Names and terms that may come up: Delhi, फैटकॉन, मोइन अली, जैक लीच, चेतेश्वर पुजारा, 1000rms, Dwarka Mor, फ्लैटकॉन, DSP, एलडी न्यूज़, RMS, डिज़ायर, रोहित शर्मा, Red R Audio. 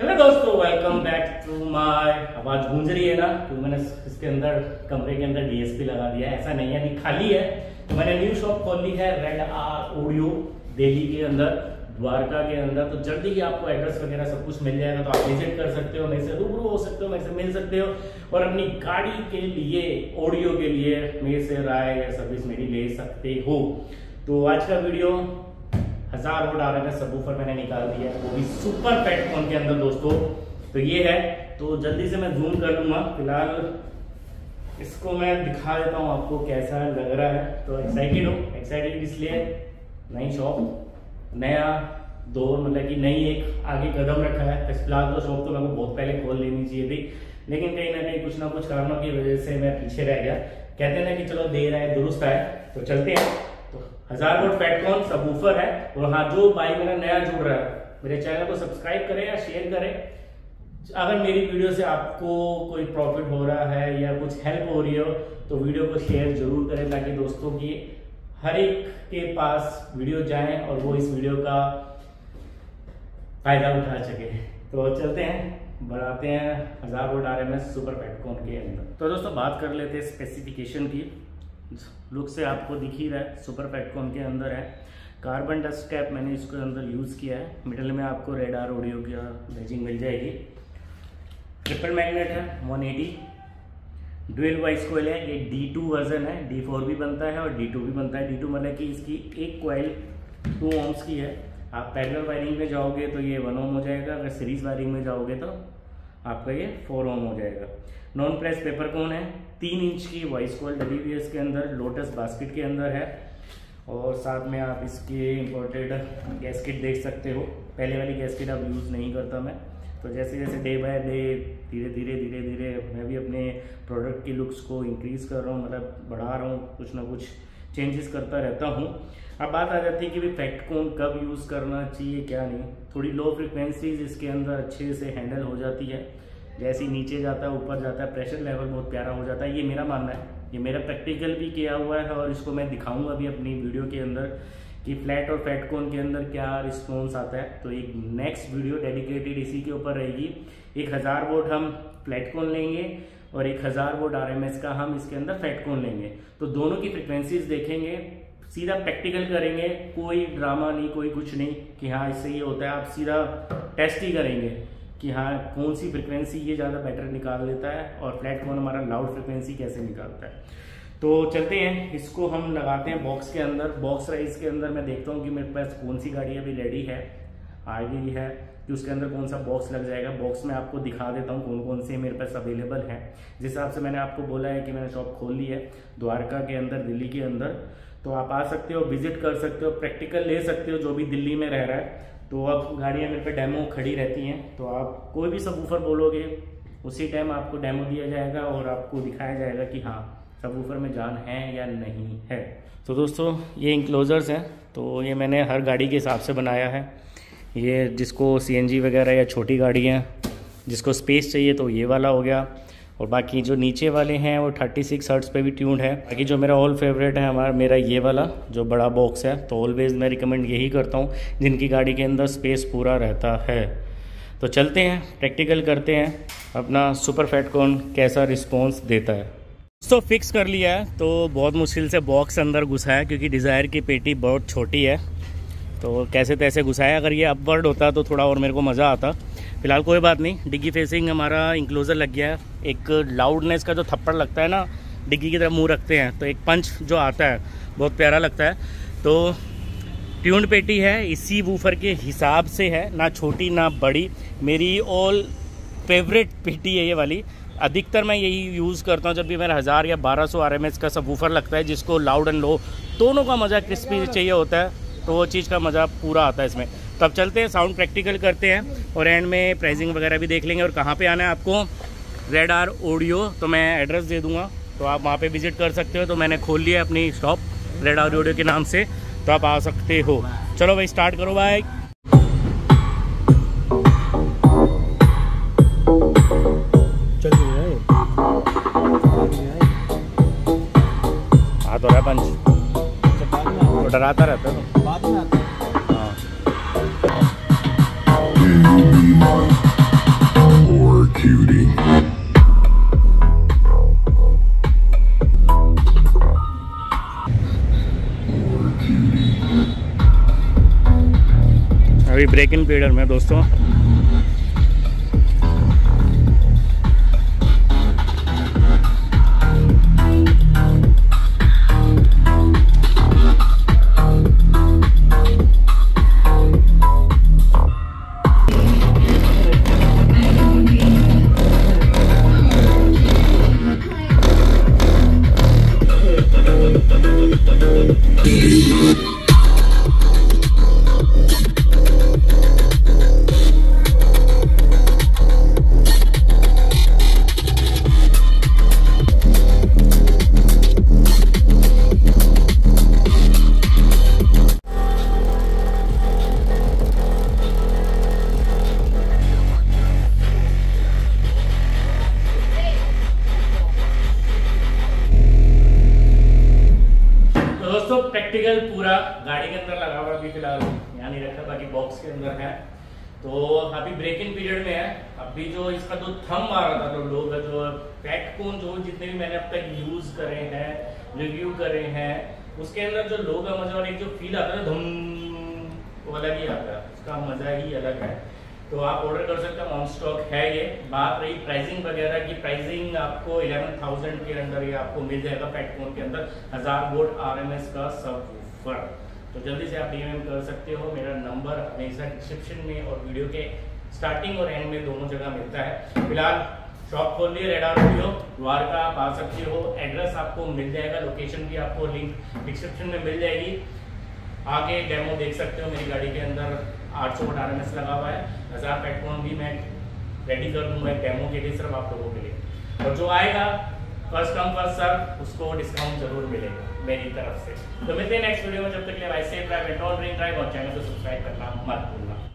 Hello दोस्तों, welcome back to my. आवाज गूंज रही है ना, तो मैंने इसके अंदर कमरे के अंदर डीएसपी लगा दिया है। ऐसा नहीं है कि खाली है, तो मैंने न्यू शॉप खोल ली है रेड आर ऑडियो दिल्ली के अंदर, द्वारका के अंदर। तो जल्दी ही आपको एड्रेस वगैरह सब कुछ मिल जाएगा, तो आप विजिट कर सकते हो, मेरे से रूबरू हो सकते हो, मेरे से मिल सकते हो और अपनी गाड़ी के लिए ऑडियो के लिए मेरे से राय या सर्विस मेरी ले सकते हो। तो आज का वीडियो 1000 वोट RMS सबवूफर मैंने निकाल दिया है, वो भी सुपर पैट फोन के अंदर दोस्तों। तो ये है, तो जल्दी से मैं जूम कर लूँगा। फिलहाल इसको मैं दिखा देता हूँ आपको कैसा लग रहा है। तो एक्साइटेड हो, एक्साइटेड इसलिए नई शॉप, नया दौर, मतलब कि नई एक आगे कदम रखा है। फिलहाल तो शॉप तो मेरे को बहुत पहले खोल लेनी चाहिए थी, लेकिन कहीं ना कहीं कुछ ना कुछ कारणों की वजह से मैं पीछे रह गया। कहते हैं ना कि चलो देर आए दुरुस्त आए, तो चलते हैं। 1000 वोट फैटकॉन सबवूफर है। और हाँ, जो भाई मेरा नया जुड़ रहा है, मेरे चैनल को सब्सक्राइब करें या शेयर करें। अगर मेरी वीडियो से आपको कोई प्रॉफिट हो रहा है या कुछ हेल्प हो रही हो, तो वीडियो को शेयर जरूर करें, ताकि दोस्तों की हर एक के पास वीडियो जाए और वो इस वीडियो का फायदा उठा सके। तो चलते हैं, बढ़ाते हैं 1000 वोट RMS सुपर फैटकॉन के अंदर। तो दोस्तों बात कर लेते हैं स्पेसिफिकेशन की। लुक से आपको दिख ही रहा है, सुपर फैटकॉन के अंदर है। कार्बन डस्ट कैप मैंने इसके अंदर यूज़ किया है। मिडल में आपको रेड आर ऑडियो की बैजिंग मिल जाएगी। ट्रिपल मैग्नेट है, 180 ड्यूल वॉइस कोयल है। ये D2 वर्जन है, D4 भी बनता है और D2 भी बनता है। D2 मतलब कि इसकी एक कोयल 2 ohms की है। आप पैरेलल वायरिंग में जाओगे तो ये 1 ohm हो जाएगा, अगर सीरीज वायरिंग में जाओगे तो आपका ये 4 ohm हो जाएगा। नॉन प्रेस पेपर कोन है, 3 इंच की वॉइस कॉल WBS के अंदर लोटस बास्केट के अंदर है। और साथ में आप इसके इम्पोर्टेड गैसकिट देख सकते हो। पहले वाली गैसकिट आप यूज़ नहीं करता मैं, तो जैसे जैसे डे बाय डे धीरे धीरे मैं भी अपने प्रोडक्ट की लुक्स को इंक्रीज़ कर रहा हूँ, मतलब बढ़ा रहा हूँ, कुछ ना कुछ चेंजेस करता रहता हूँ। अब बात आ जाती है कि भी फैटकॉन कब यूज़ करना चाहिए क्या नहीं। थोड़ी लो फ्रिक्वेंसीज इसके अंदर अच्छे से हैंडल हो जाती है, जैसे ही नीचे जाता है ऊपर जाता है प्रेशर लेवल बहुत प्यारा हो जाता है। ये मेरा मानना है, ये मेरा प्रैक्टिकल भी किया हुआ है और इसको मैं दिखाऊंगा भी अपनी वीडियो के अंदर कि फ्लैट और फैटकॉन के अंदर क्या रिस्पॉन्स आता है। तो एक नेक्स्ट वीडियो डेडिकेटेड इसी के ऊपर रहेगी। 1000 वोट हम फ्लैटकॉन लेंगे और 1000 वोट RMS का हम इसके अंदर फैटकॉन लेंगे। तो दोनों की फ्रिक्वेंसीज देखेंगे, सीधा प्रैक्टिकल करेंगे, कोई ड्रामा नहीं, कोई कुछ नहीं कि हाँ इससे ये होता है। आप सीधा टेस्ट ही करेंगे कि हाँ कौन सी फ्रिक्वेंसी ये ज़्यादा बेटर निकाल लेता है और फ्लैटकॉन हमारा लाउड फ्रिक्वेंसी कैसे निकालता है। तो चलते हैं, इसको हम लगाते हैं बॉक्स के अंदर। बॉक्स राइज के अंदर मैं देखता हूँ कि मेरे पास कौन सी गाड़ी अभी रेडी है, आ गई है, कि उसके अंदर कौन सा बॉक्स लग जाएगा। बॉक्स में आपको दिखा देता हूँ कौन कौन से मेरे पास अवेलेबल हैं। जिस हिसाब से मैंने आपको बोला है कि मैंने शॉप खोल ली है द्वारका के अंदर, दिल्ली के अंदर। तो आप आ सकते हो, विजिट कर सकते हो, प्रैक्टिकल ले सकते हो, जो भी दिल्ली में रह रहा है। तो अब गाड़ियाँ मेरे पे डेमो खड़ी रहती हैं, तो आप कोई भी सबवूफर बोलोगे उसी टाइम आपको डेमो दिया जाएगा और आपको दिखाया जाएगा कि हाँ सबवूफर में जान है या नहीं है। तो दोस्तों ये इंक्लोजर्स हैं, तो ये मैंने हर गाड़ी के हिसाब से बनाया है। ये जिसको CNG वगैरह या छोटी गाड़ियाँ जिसको स्पेस चाहिए तो ये वाला हो गया। और बाकी जो नीचे वाले हैं वो 36 हर्ट्ज़ पे भी ट्यून्ड है। बाकी जो मेरा ऑल फेवरेट है मेरा ये वाला जो बड़ा बॉक्स है, तो ऑलवेज़ मैं रिकमेंड यही करता हूँ जिनकी गाड़ी के अंदर स्पेस पूरा रहता है। तो चलते हैं, प्रैक्टिकल करते हैं अपना सुपर फैटकॉन कैसा रिस्पॉन्स देता है। तो फिक्स कर लिया है, तो बहुत मुश्किल से बॉक्स अंदर घुसाया क्योंकि डिज़ायर की पेटी बहुत छोटी है, तो कैसे तैसे घुसाया। अगर ये अपवर्ड होता तो थोड़ा और मेरे को मज़ा आता। फिलहाल कोई बात नहीं, डिग्गी फेसिंग हमारा इंक्लोजर लग गया है। एक लाउडनेस का जो थप्पड़ लगता है ना, डिग्गी की तरफ मुंह रखते हैं तो एक पंच जो आता है बहुत प्यारा लगता है। तो ट्यून्ड पेटी है, इसी वूफर के हिसाब से है, ना छोटी ना बड़ी। मेरी ऑल फेवरेट पेटी है ये वाली, अधिकतर मैं यही यूज़ करता हूँ जब भी मेरा 1000 या 1200 RMS का सबवूफर लगता है, जिसको लाउड एंड लो दोनों का मज़ा क्रिस्पी चाहिए होता है, तो वो चीज़ का मज़ा पूरा आता है इसमें। तब चलते हैं, साउंड प्रैक्टिकल करते हैं और एंड में प्राइसिंग वगैरह भी देख लेंगे। और कहाँ पे आना है आपको, रेड आर ऑडियो, तो मैं एड्रेस दे दूंगा, तो आप वहाँ पे विजिट कर सकते हो। तो मैंने खोल लिया अपनी शॉप रेड आर ऑडियो के नाम से, तो आप आ सकते हो। चलो भाई स्टार्ट करो भाई। हाँ तो रहा पंच डराता रहता है। You be mine. Break in period में दोस्तों। प्रैक्टिकल पूरा गाड़ी के अंदर लगा हुआ, अभी फिलहाल यहाँ नहीं रखा, बाकी बॉक्स के अंदर है। तो अभी ब्रेक इन पीरियड में है। अभी जो इसका जो थंब आ रहा था, तो लोग जो पैट कोन जो जितने भी मैंने अब तक यूज करे हैं, रिव्यू करे हैं, उसके अंदर जो लोग का मजा और एक जो फील आता है धुम वाला ही आता है, उसका मजा ही अलग है। तो आप ऑर्डर कर सकते हो, ऑन स्टॉक है ये। बात रही प्राइसिंग वगैरह की, प्राइसिंग आपको 11,000 के अंदर ये आपको मिल जाएगा पैट कोन के अंदर 1000 वोल्ट RMS का सबवूफर। तो जल्दी से आप डीएम कर सकते हो। मेरा नंबर हमेशा डिस्क्रिप्शन में और वीडियो के स्टार्टिंग और एंड में दोनों जगह मिलता है। फिलहाल शॉप खोल लिए, रेड आर ऑडियो द्वारका आप आ सकते हो। एड्रेस आपको मिल जाएगा, लोकेशन की आपको लिंक डिस्क्रिप्शन में मिल जाएगी। आगे डेमो देख सकते हो। मेरी गाड़ी के अंदर 800 वोल्ट RMS लगा हुआ है। 1000 पैट कोन भी मैं रेडी कर दूंगा एक डेमो के लिए, सिर्फ आप लोगों के लिए। और जो आएगा फर्स्ट कम फर्स्ट सर्व, उसको डिस्काउंट जरूर मिलेगा मेरी तरफ से। तो मिलते हैं नेक्स्ट वीडियो में। जब तक के लिए bye, safe drive, at all drink drive और चैनल को सब्सक्राइब करना मत भूलना।